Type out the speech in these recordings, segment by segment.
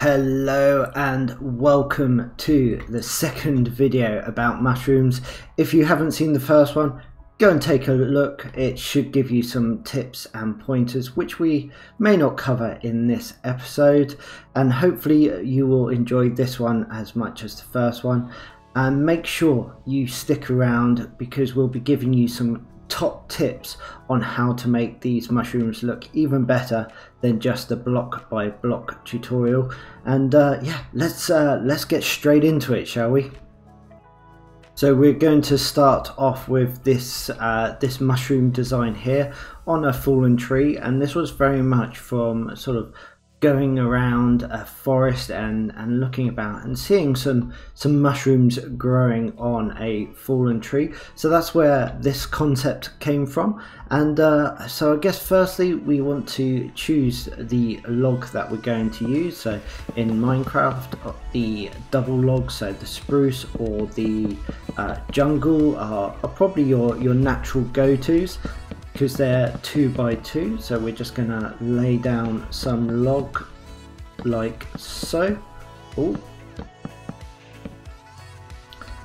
Hello and welcome to the second video about mushrooms. If you haven't seen the first one, go and take a look. It should give you some tips and pointers which we may not cover in this episode, and hopefully you will enjoy this one as much as the first one. And make sure you stick around because we'll be giving you some top tips on how to make these mushrooms look even better than just a block by block tutorial. And yeah, let's get straight into it, shall we? So we're going to start off with this this mushroom design here on a fallen tree, and this was very much from sort of going around a forest and looking about and seeing some mushrooms growing on a fallen tree. So that's where this concept came from. And so I guess firstly we want to choose the log that we're going to use. So in Minecraft, the double logs, so the spruce or the jungle are probably your natural go-tos, because they're 2 by 2. So we're just gonna lay down some log like so. Ooh.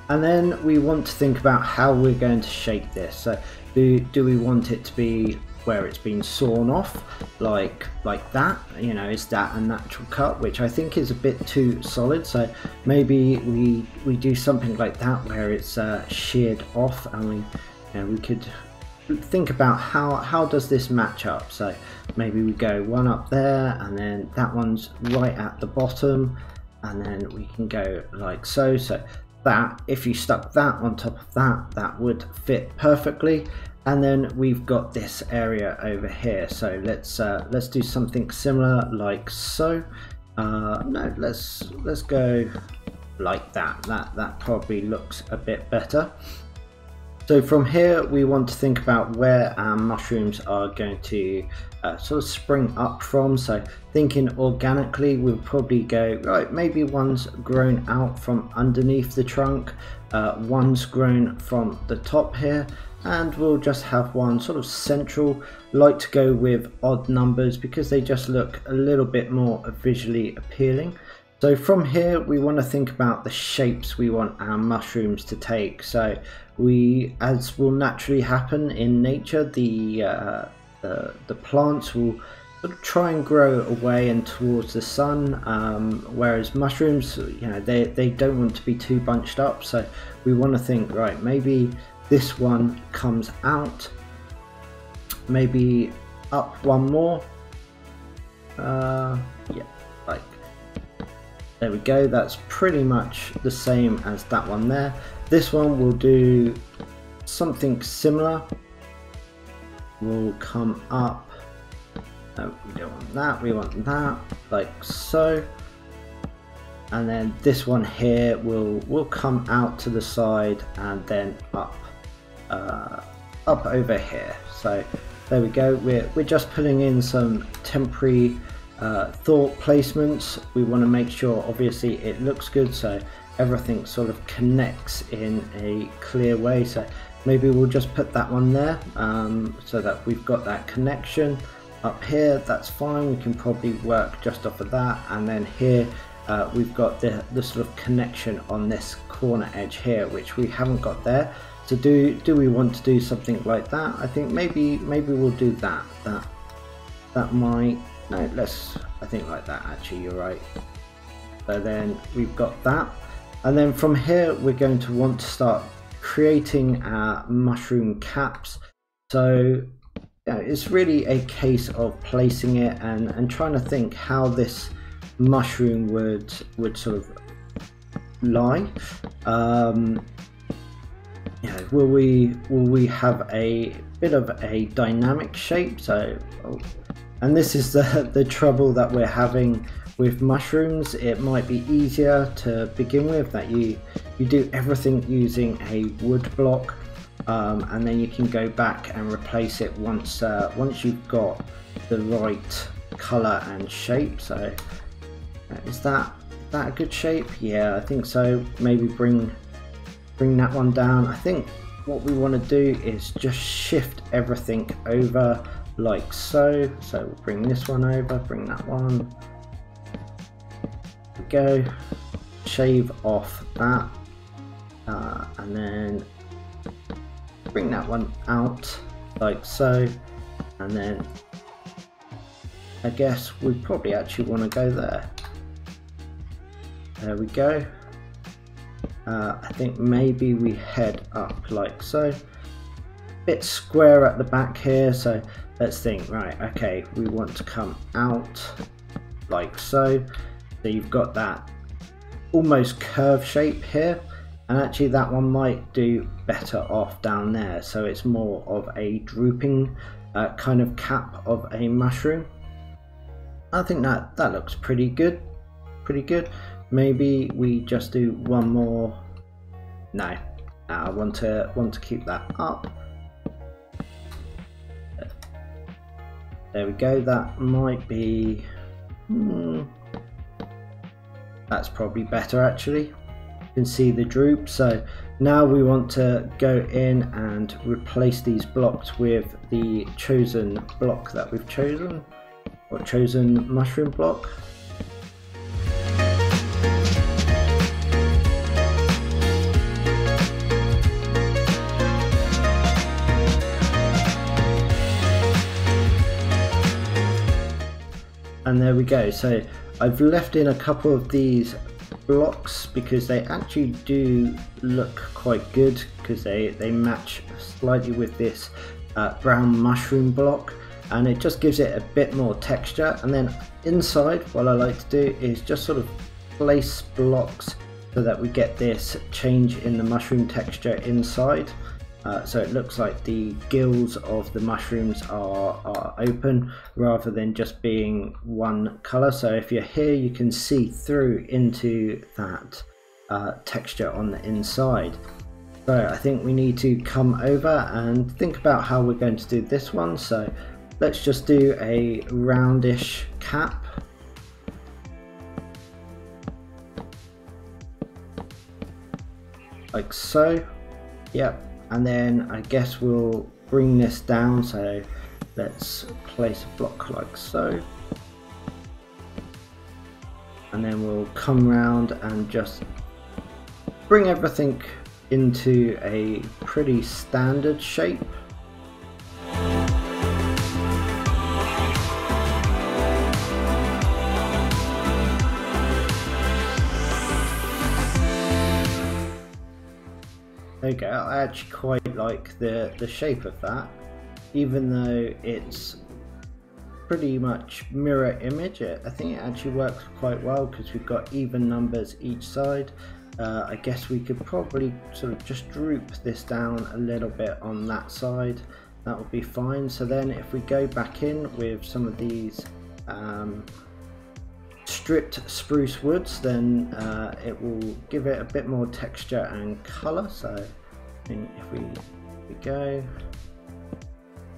And then we want to think about how we're going to shape this. So do we want it to be where it's been sawn off like that? You know, is that a natural cut, which I think is a bit too solid? So maybe we do something like that where it's sheared off, and we, you know, we could think about how does this match up. So maybe we go one up there, and then that one's right at the bottom, and then we can go like so. So that, if you stuck that on top of that, that would fit perfectly. And then we've got this area over here, so let's do something similar like so. No, let's go like that. That probably looks a bit better. So from here we want to think about where our mushrooms are going to sort of spring up from. So thinking organically, we'll probably go, right, maybe one's grown out from underneath the trunk, one's grown from the top here, and we'll just have one sort of central. Like to go with odd numbers because they just look a little bit more visually appealing. So from here we want to think about the shapes we want our mushrooms to take. So we, as will naturally happen in nature, the plants will sort of try and grow away and towards the sun, whereas mushrooms, you know, they don't want to be too bunched up. So we want to think, right, maybe this one comes out, maybe up one more, yeah, like there we go. That's pretty much the same as that one there. This one will do something similar. We'll come up. No, we don't want that. We want that, like so. And then this one here will come out to the side and then up, up over here. So there we go. We're just putting in some temporary thought placements. We want to make sure obviously it looks good, so everything sort of connects in a clear way. So maybe we'll just put that one there, so that we've got that connection up here. That's fine, we can probably work just off of that. And then here we've got the sort of connection on this corner edge here, which we haven't got there. So do we want to do something like that? I think maybe we'll do that. That might, no, let's, I think like that actually, you're right. So then we've got that, and then from here we're going to want to start creating our mushroom caps. So you know, it's really a case of placing it and trying to think how this mushroom would sort of lie. You know, will we have a bit of a dynamic shape? So and this is the trouble that we're having with mushrooms. It might be easier to begin with that you do everything using a wood block, and then you can go back and replace it once you've got the right color and shape. So is that a good shape? Yeah, I think so. Maybe bring that one down. I think what we want to do is just shift everything over like so. So we'll bring this one over, bring that one, we go, shave off that, and then bring that one out like so, and then I guess we probably actually want to go there. There we go. I think maybe we head up like so. Bit square at the back here, so let's think, right, okay, we want to come out like so. So you've got that almost curve shape here, and actually that one might do better off down there, so it's more of a drooping kind of cap of a mushroom. I think that looks pretty good, pretty good. Maybe we just do one more. No, I want to keep that up. There we go. That might be. That's probably better actually. You can see the droop. So now we want to go in and replace these blocks with the chosen block that we've chosen, or chosen mushroom block. And there we go. So I've left in a couple of these blocks because they actually do look quite good, because they match slightly with this brown mushroom block, and it just gives it a bit more texture. And then inside, what I like to do is just sort of place blocks so that we get this change in the mushroom texture inside. So it looks like the gills of the mushrooms are open rather than just being one color. So if you're here, you can see through into that texture on the inside. So I think we need to come over and think about how we're going to do this one. So let's just do a roundish cap. Like so, yep. And then I guess we'll bring this down, so let's place a block like so, and then we'll come round and just bring everything into a pretty standard shape. There you go. I actually quite like the shape of that, even though it's pretty much mirror image. I think it actually works quite well because we've got even numbers each side. I guess we could probably sort of just droop this down a little bit on that side. That would be fine. So then if we go back in with some of these stripped spruce woods, then it will give it a bit more texture and color. So I think if we go,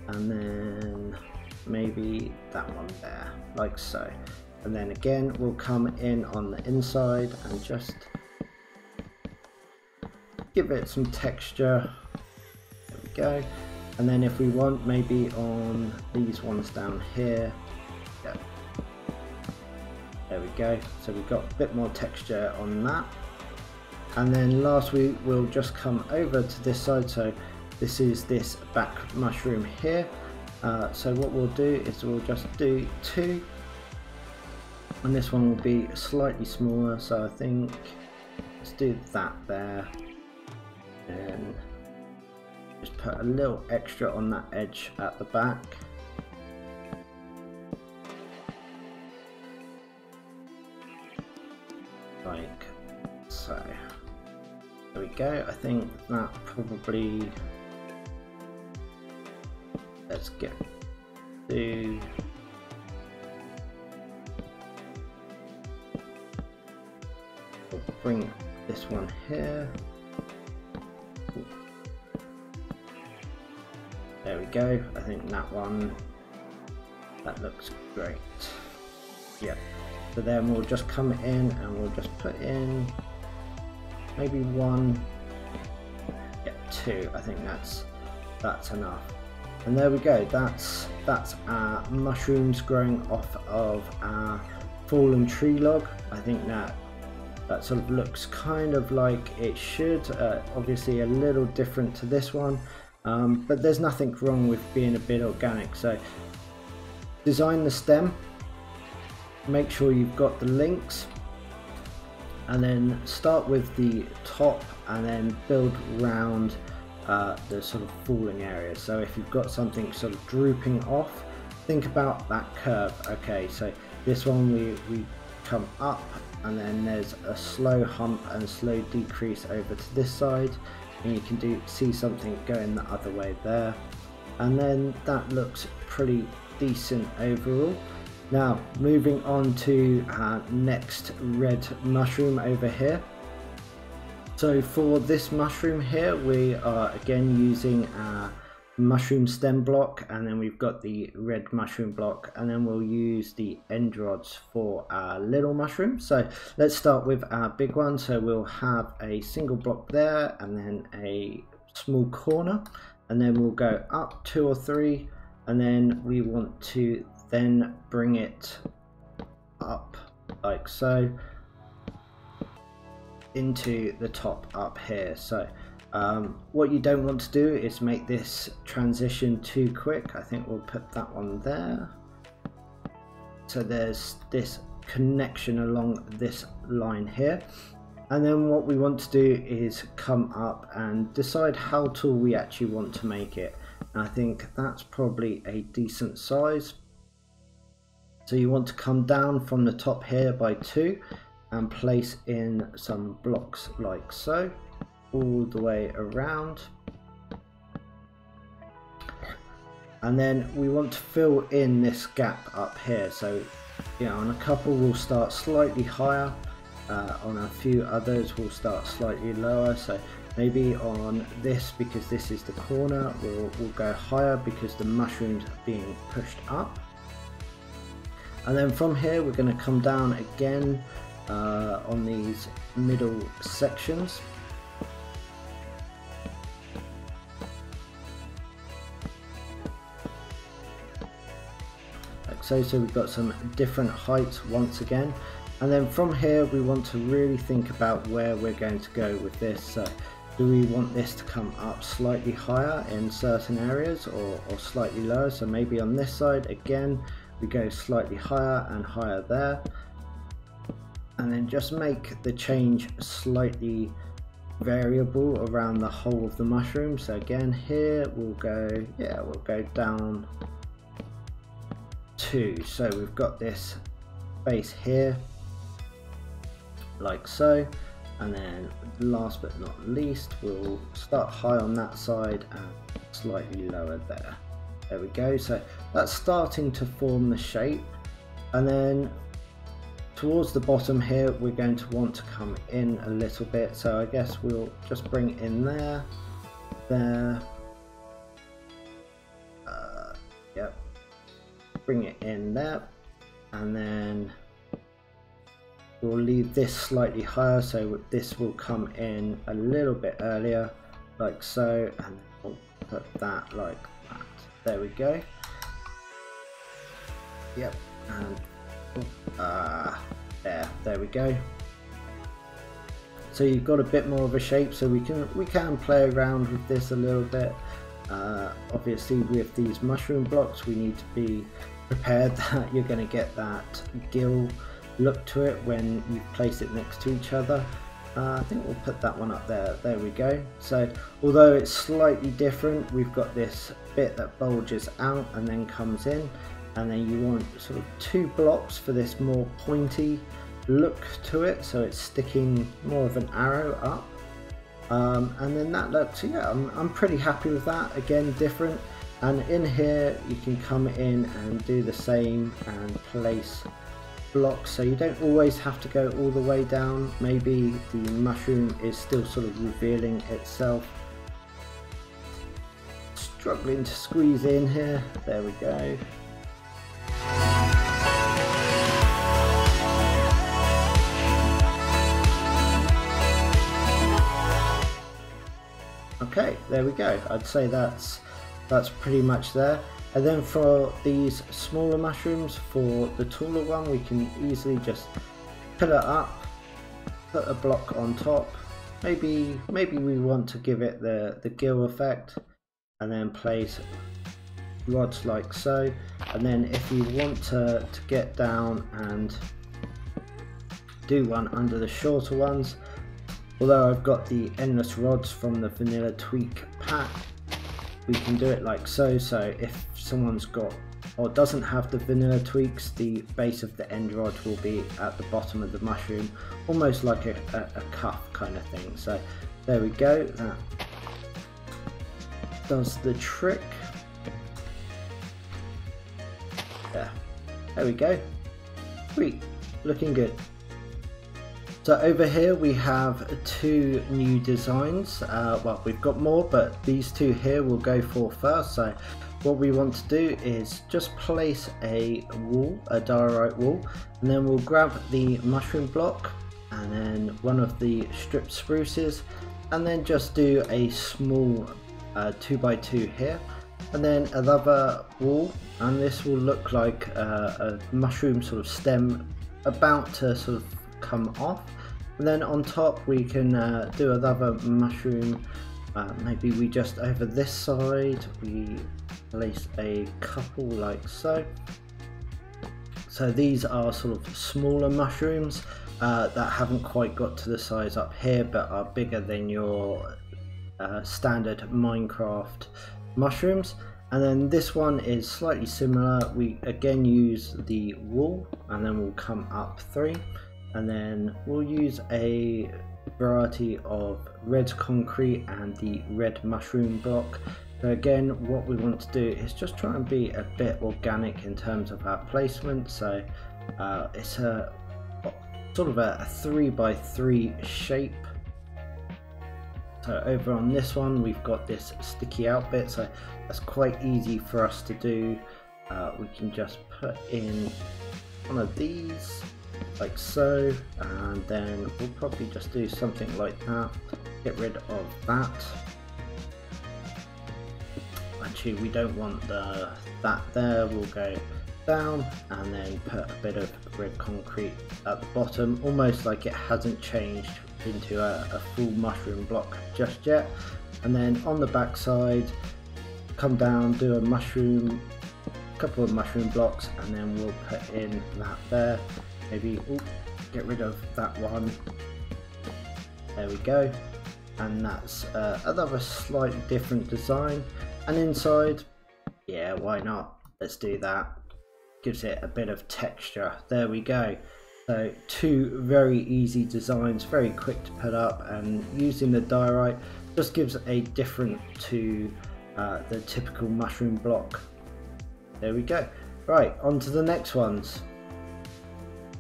and then maybe that one there like so, and then again we'll come in on the inside and just give it some texture. There we go. And then if we want, maybe on these ones down here, yeah. There we go. So we've got a bit more texture on that. And then last, we will just come over to this side. So this is this back mushroom here. So what we'll do is we'll just do two. And this one will be slightly smaller. So I think let's do that there. And just put a little extra on that edge at the back. Like so. There we go. I think that probably, let's get to, we'll bring this one here. Ooh. There we go. I think that one, that looks great. Yep. So then we'll just come in and we'll just put in maybe one, yeah, two. I think that's enough. And there we go. That's our mushrooms growing off of our fallen tree log. I think that sort of looks kind of like it should, obviously a little different to this one, but there's nothing wrong with being a bit organic. So design the stem, make sure you've got the links, and then start with the top and then build round the sort of falling area. So if you've got something sort of drooping off, think about that curve. Okay, so this one we come up, and then there's a slow hump and a slow decrease over to this side, and you can see something going the other way there, and then that looks pretty decent overall. Now moving on to our next red mushroom over here. So for this mushroom here, we are again using our mushroom stem block, and then we've got the red mushroom block, and then we'll use the end rods for our little mushroom. So let's start with our big one. So we'll have a single block there, and then a small corner, and then we'll go up 2 or 3, and then we want to then bring it up like so into the top up here. So what you don't want to do is make this transition too quick. I think we'll put that one there. So there's this connection along this line here. And then what we want to do is come up and decide how tall we actually want to make it. And I think that's probably a decent size. So you want to come down from the top here by 2 and place in some blocks like so, all the way around, and then we want to fill in this gap up here. So you know, on a couple we'll start slightly higher, on a few others we'll start slightly lower. So maybe on this, because this is the corner, we'll go higher because the mushrooms are being pushed up, and then from here we're going to come down again on these middle sections. So we've got some different heights once again, and then from here we want to really think about where we're going to go with this. So do we want this to come up slightly higher in certain areas, or slightly lower? So maybe on this side again we go slightly higher and higher there, and then just make the change slightly variable around the whole of the mushroom. So again here we'll go down 2, so we've got this base here like so, and then last but not least we'll start high on that side and slightly lower there. There we go. So that's starting to form the shape, and then towards the bottom here we're going to want to come in a little bit. So I guess we'll just bring in there, yep, bring it in there, and then we'll leave this slightly higher, so this will come in a little bit earlier like so, and we'll put that like that. There we go, yep, and there we go. So you've got a bit more of a shape, so we can play around with this a little bit. Obviously with these mushroom blocks we need to be prepared that you're going to get that gill look to it when you place it next to each other. I think we'll put that one up there. There we go. So although it's slightly different, we've got this bit that bulges out and then comes in, and then you want sort of 2 blocks for this more pointy look to it, so it's sticking more of an arrow up. And then that looks, yeah, I'm pretty happy with that. Again, different. And in here you can come in and do the same and place blocks, so you don't always have to go all the way down. Maybe the mushroom is still sort of revealing itself, struggling to squeeze in here. There we go. Okay, there we go. I'd say that's pretty much there. And then for these smaller mushrooms, for the taller one, we can easily just pillar up, put a block on top. Maybe we want to give it the gill effect, and then place rods like so. And then if you want to get down and do one under the shorter ones, although I've got the endless rods from the vanilla tweak pack, we can do it like so. So if someone's got or doesn't have the vanilla tweaks, the base of the end rod will be at the bottom of the mushroom, almost like a cuff kind of thing. So there we go, that does the trick. Yeah, there we go, sweet, looking good. So over here we have two new designs, well, we've got more, but these two here we'll go for first. So what we want to do is just place a wall, a diorite wall, and then we'll grab the mushroom block and then one of the stripped spruces, and then just do a small 2x2 here, and then another wall, and this will look like a mushroom sort of stem about to sort of come off. And then on top we can do another mushroom. Maybe we just over this side we place a couple like so. So these are sort of smaller mushrooms that haven't quite got to the size up here, but are bigger than your standard Minecraft mushrooms. And then this one is slightly similar. We again use the wall, and then we'll come up 3, and then we'll use a variety of red concrete and the red mushroom block. So again, what we want to do is just try and be a bit organic in terms of our placement. So it's a sort of a 3x3 shape. So over on this one we've got this sticky out bit, so that's quite easy for us to do. We can just put in one of these like so, and then we'll probably just do something like that. Get rid of that. Actually, we don't want that there. We'll go down and then put a bit of red concrete at the bottom, almost like it hasn't changed into a full mushroom block just yet. And then on the back side, come down, do a mushroom, a couple of mushroom blocks, and then we'll put in that there. Maybe get rid of that one, there we go, and that's another slightly different design. And inside, yeah, why not, let's do that, gives it a bit of texture, there we go. So two very easy designs, very quick to put up, and using the diorite just gives a different to the typical mushroom block. There we go. Right, on to the next ones.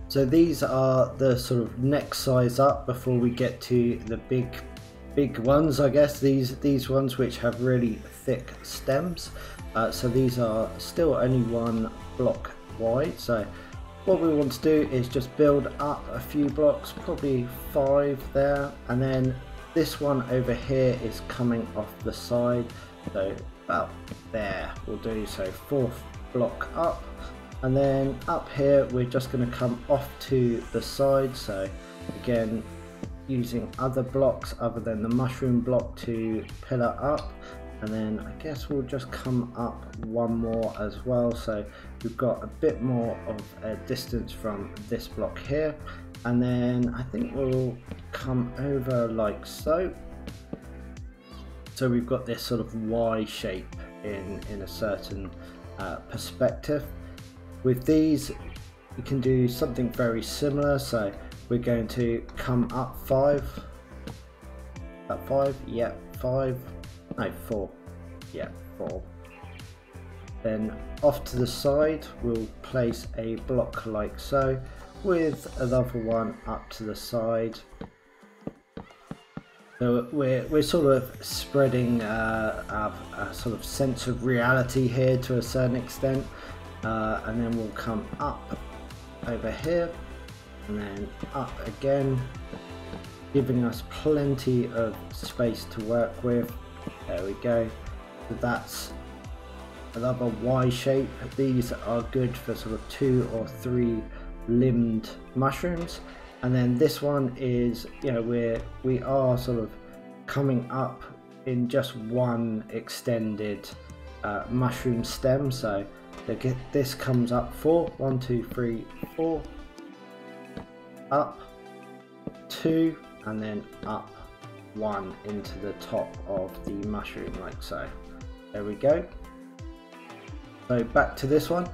So these are the sort of next size up before we get to the big ones, I guess. These ones which have really thick stems. So these are still only one block wide. So what we want to do is just build up a few blocks, probably 5 there. And then this one over here is coming off the side. So about there we'll do, so 4th block up. And then up here we're just going to come off to the side, so again using other blocks other than the mushroom block to pillar up. And then I guess we'll just come up one more as well, so we've got a bit more of a distance from this block here. And then I think we'll come over like so, so we've got this sort of Y shape in a certain perspective. With these you can do something very similar, so we're going to come up 5, up 5, yep, yeah, 5, no 4, yep, yeah, 4. Then off to the side we'll place a block like so, with another one up to the side. So we're sort of spreading our sort of sense of reality here to a certain extent. And then we'll come up over here and then up again, giving us plenty of space to work with. There we go. So that's another Y shape. These are good for sort of 2 or 3 limbed mushrooms. And then this one is, you know, we are sort of coming up in just one extended mushroom stem. So this comes up 4, 1, 2, 3, 4, up 2, and then up 1 into the top of the mushroom, like so. There we go. So back to this one.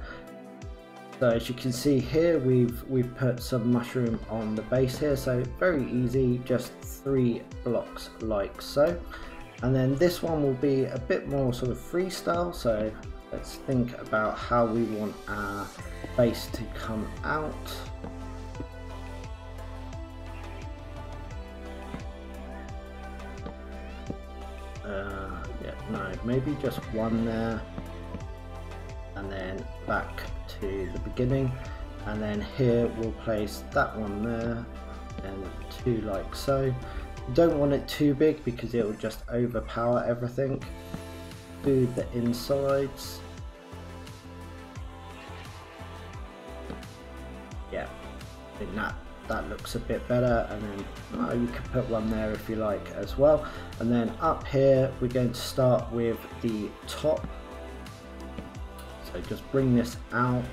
So as you can see here, we've put some mushroom on the base here, so very easy, just 3 blocks like so. And then this one will be a bit more sort of freestyle, so let's think about how we want our base to come out. Yeah, no, maybe just 1 there, and then back to the beginning, and then here we'll place that one there and 2 like so. You don't want it too big because it will just overpower everything. Do the insides. Yeah, I think that looks a bit better, and then you can put one there if you like as well. And then up here we're going to start with the top. So just bring this out.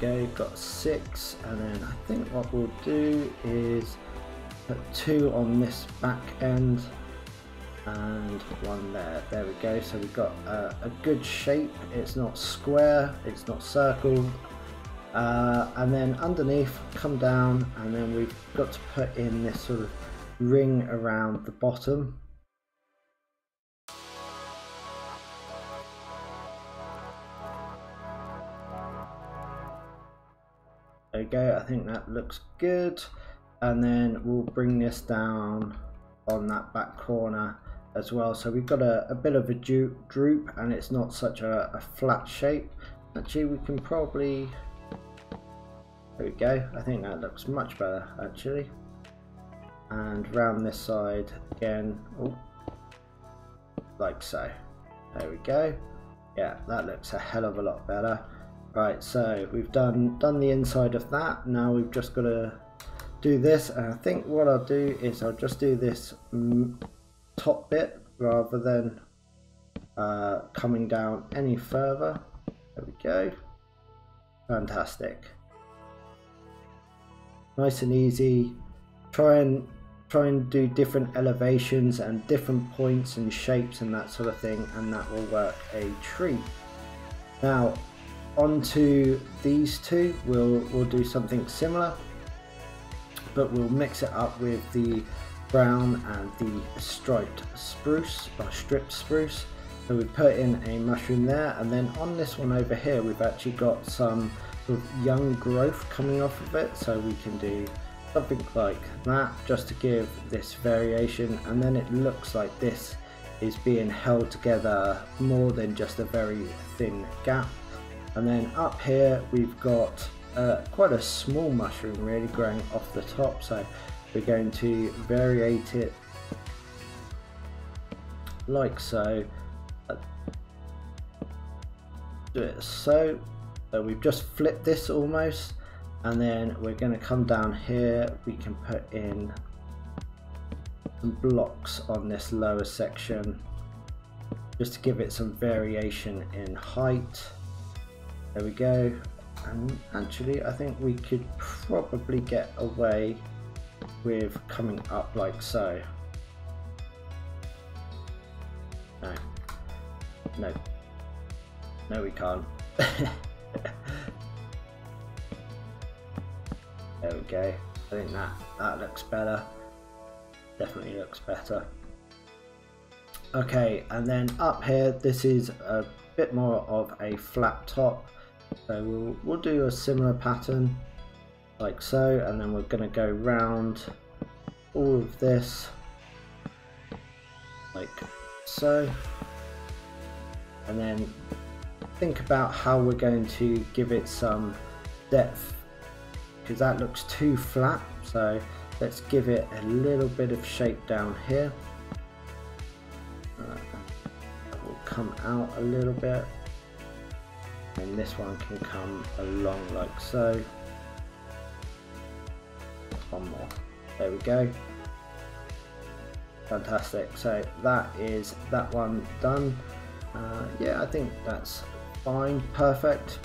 There we go, got 6, and then I think what we'll do is put 2 on this back end and 1 there. There we go, so we've got a good shape. It's not square, it's not circle. And then underneath, come down, and then we've got to put in this sort of ring around the bottom. There we go, I think that looks good. And then we'll bring this down on that back corner as well. So we've got a bit of a droop, and it's not such a flat shape. Actually, we can probably, there we go, I think that looks much better actually. And round this side again, like so. There we go. Yeah, that looks a hell of a lot better. Right, so we've done the inside of that. Now we've just got to do this, and I think what I'll do is I'll just do this top bit rather than coming down any further. There we go. Fantastic. Nice and easy. Try and do different elevations and different points and shapes and that sort of thing, and that will work a treat. Now, onto these 2, we'll do something similar, but we'll mix it up with the brown and the striped spruce or strip spruce. So we put in a mushroom there, and then on this one over here we've actually got some sort of young growth coming off of it, so we can do something like that just to give this variation, and then it looks like this is being held together more than just a very thin gap. And then up here we've got quite a small mushroom really growing off the top, so we're going to variate it like so. Do it so. So we've just flipped this almost, and then we're going to come down here. We can put in some blocks on this lower section just to give it some variation in height. There we go, and actually I think we could probably get away with coming up like so. No, we can't. There we go, I think that looks better, definitely looks better. Okay, and then up here this is a bit more of a flat top. So we'll do a similar pattern like so, and then we're going to go round all of this like so, and then think about how we're going to give it some depth, because that looks too flat, so let's give it a little bit of shape down here. come out a little bit, and this one can come along like so. One more, there we go, fantastic. So that is that one done. Yeah, I think that's fine, perfect.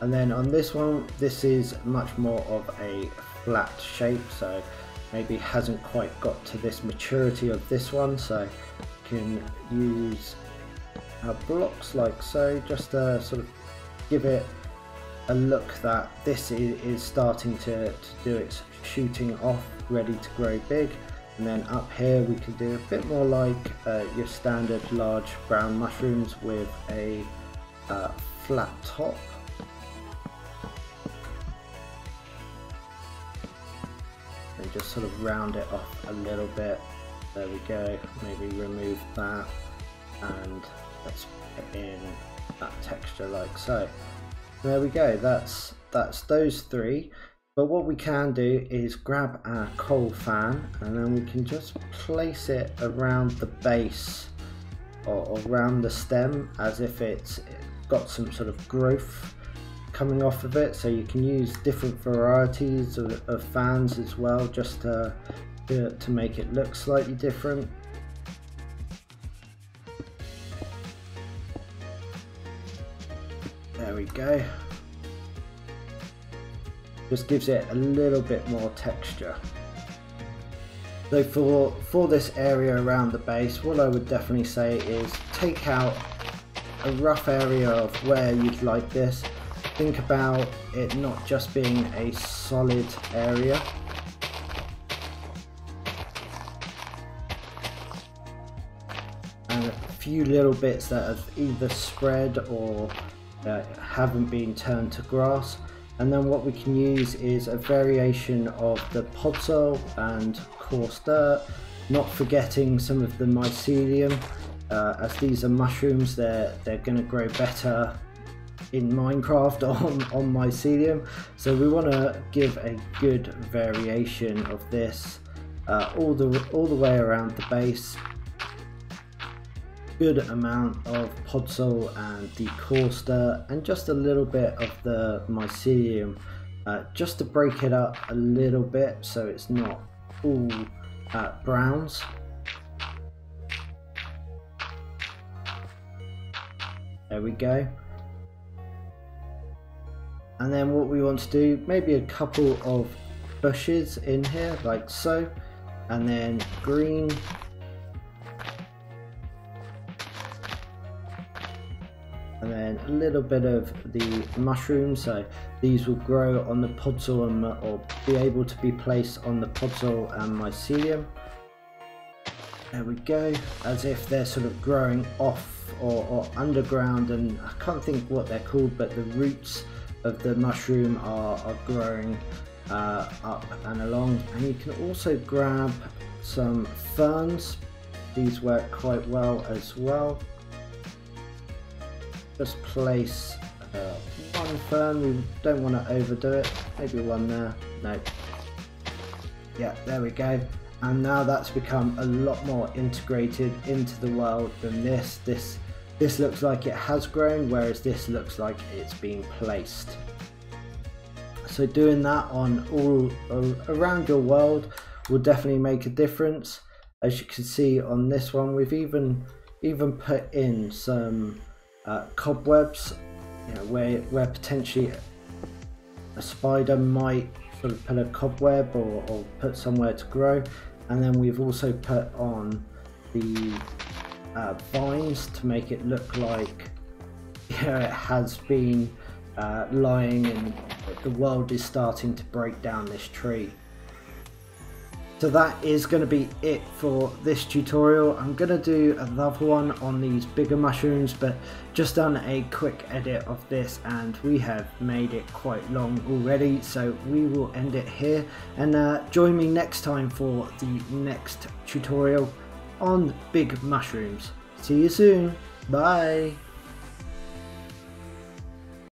And then on this one, this is much more of a flat shape, so maybe hasn't quite got to this maturity of this one, so you can use our blocks like so, just to sort of give it a look that this is starting to do its shooting off, ready to grow big. And then up here we can do a bit more like your standard large brown mushrooms with a flat top. And just sort of round it off a little bit, there we go, maybe remove that, and let's put in that texture like so. There we go, that's those three. But what we can do is grab our coal fan, and then we can just place it around the base or around the stem as if it's got some sort of growth coming off of it. So you can use different varieties of fans as well, just to make it look slightly different. There we go. Just gives it a little bit more texture. So for this area around the base, what I would definitely say is take out a rough area of where you'd like this. Think about it not just being a solid area. And a few little bits that have either spread or haven't been turned to grass. And then what we can use is a variation of the pod soil and coarse dirt, not forgetting some of the mycelium. As these are mushrooms, they're going to grow better in Minecraft on mycelium, so we want to give a good variation of this all the way around the base. Good amount of pod soil and the coarse dirt, and just a little bit of the mycelium, just to break it up a little bit so it's not all browns. There we go. And then what we want to do, maybe a couple of bushes in here like so, and then green. And then a little bit of the mushroom, so these will grow on the pod soil or be able to be placed on the pod soil and mycelium. There we go, as if they're sort of growing off or underground, and I can't think what they're called, but the roots of the mushroom are growing up and along. And you can also grab some ferns, these work quite well as well. Just place one fern, we don't want to overdo it, maybe one there, no, yeah, there we go. And now that's become a lot more integrated into the world than this looks like it has grown, whereas this looks like it's been placed. So doing that on all around your world will definitely make a difference. As you can see on this one, we've even put in some cobwebs, you know, where potentially a spider might sort of put a cobweb or put somewhere to grow. And then we've also put on the vines to make it look like, you know, it has been lying and the world is starting to break down this tree. So that is going to be it for this tutorial. I'm going to do another one on these bigger mushrooms, but just done a quick edit of this and we have made it quite long already, so we will end it here. And join me next time for the next tutorial on big mushrooms. See you soon. Bye.